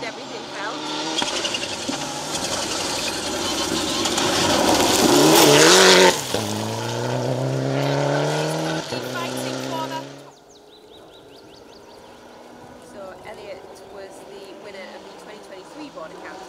good everything felt. Keep fighting for that. So Elliot was the winner of the 2023 Border Counties.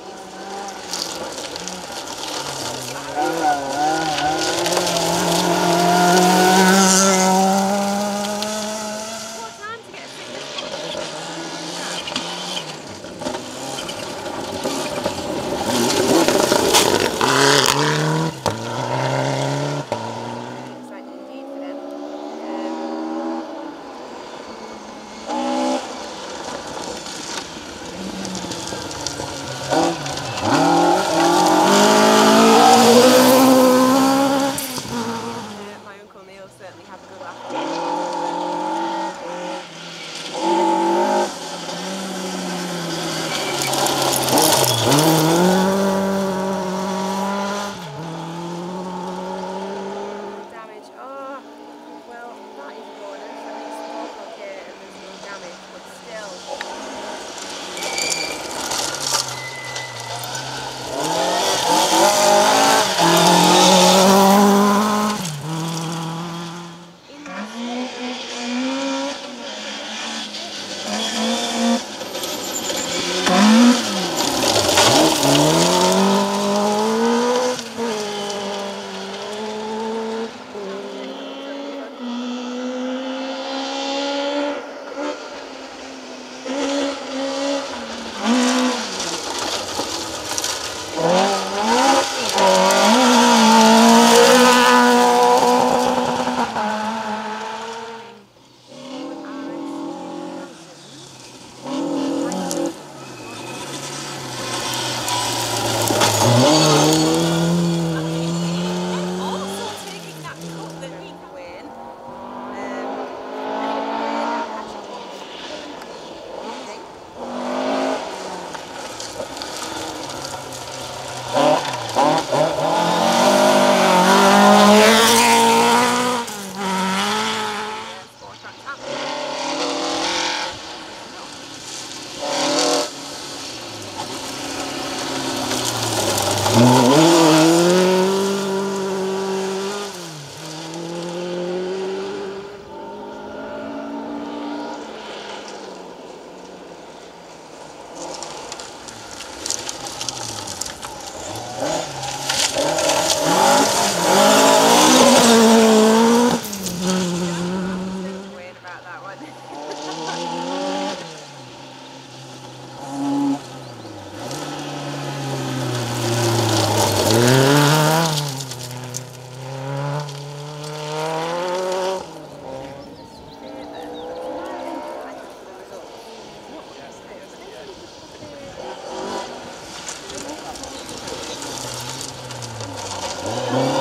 Oh.